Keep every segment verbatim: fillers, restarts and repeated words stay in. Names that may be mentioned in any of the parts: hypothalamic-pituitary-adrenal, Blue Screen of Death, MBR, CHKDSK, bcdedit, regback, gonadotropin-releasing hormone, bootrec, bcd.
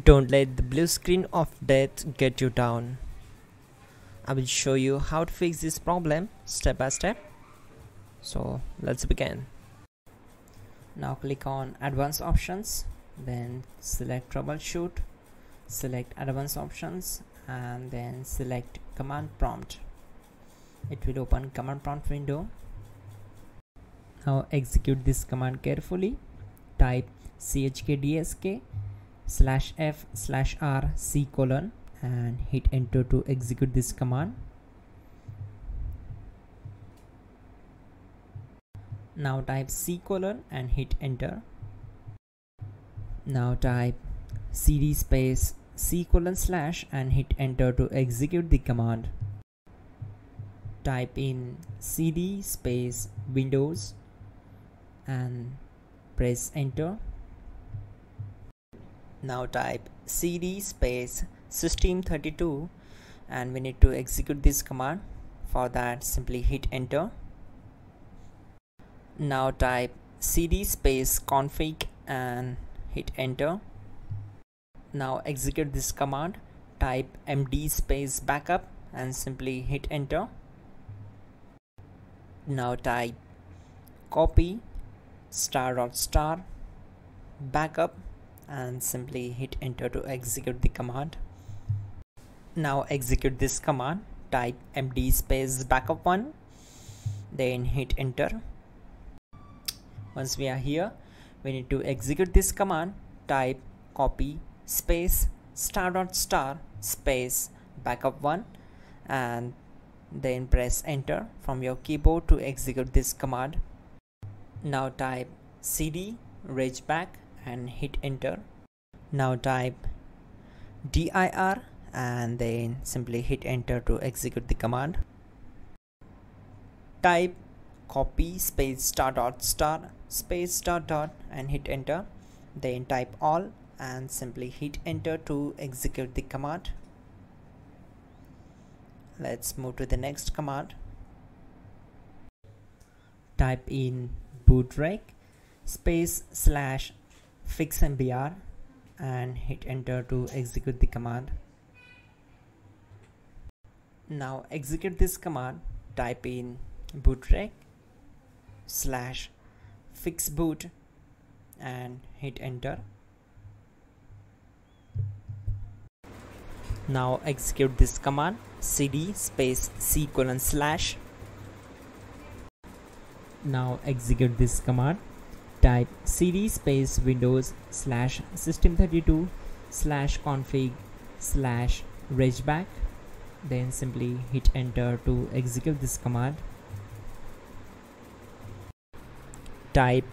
Don't let the blue screen of death get you down. I will show you how to fix this problem step by step. So let's begin. Now click on advanced options, then select troubleshoot, select advanced options, and then select command prompt. It will open command prompt window. Now execute this command carefully. Type chkdsk slash f slash r c colon and hit enter to execute this command. Now type c colon and hit enter. Now type cd space c colon slash and hit enter to execute the command. Type in cd space windows and press enter. Now type cd space system thirty-two and we need to execute this command. For that, simply hit enter. Now type cd space config and hit enter. Now execute this command. Type md space backup and simply hit enter. Now type copy star dot star backup and simply hit enter to execute the command. Now execute this command. Type md space backup one, then hit enter. Once we are here, we need to execute this command. Type copy space star dot star space backup one and then press enter from your keyboard to execute this command. Now type cd regback and hit enter. Now type dir and then simply hit enter to execute the command. Type copy space star dot star space dot dot and hit enter. Then type all and simply hit enter to execute the command. Let's move to the next command. Type in bootrec space slash fix M B R and hit enter to execute the command. Now execute this command. Type in bootrec slash fix boot and hit enter. Now execute this command. Cd space c colon slash. Now execute this command. Type cd space windows slash system thirty-two slash config slash regback, then simply hit enter to execute this command. Type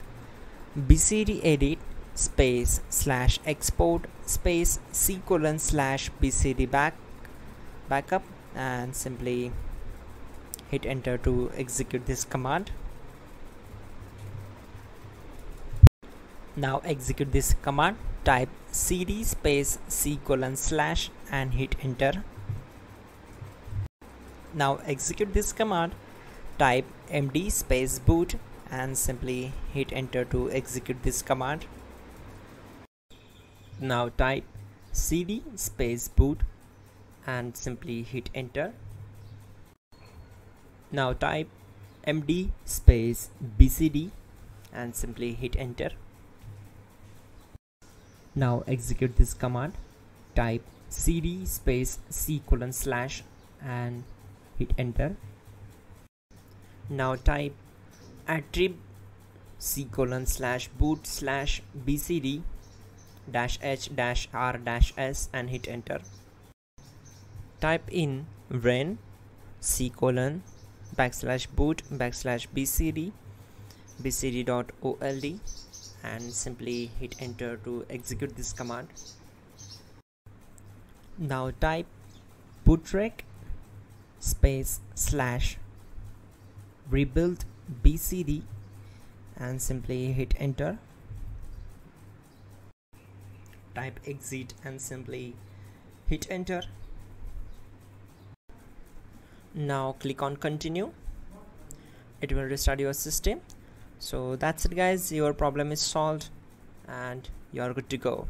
bcdedit space slash export space c colon slash bcd back backup and simply hit enter to execute this command. Now execute this command. Type cd space c colon slash and hit enter. Now execute this command. Type md space boot and simply hit enter to execute this command. Now type cd space boot and simply hit enter. Now type md space bcd and simply hit enter. Now execute this command. Type cd space c colon slash and hit enter. Now type attrib c colon slash boot slash bcd dash h dash r dash s and hit enter. Type in ren c colon backslash boot backslash bcd bcd dot old and simply hit enter to execute this command. Now type bootrec space slash rebuild bcd and simply hit enter. Type exit and simply hit enter. Now click on continue. It will restart your system. So that's it guys, your problem is solved and you are good to go.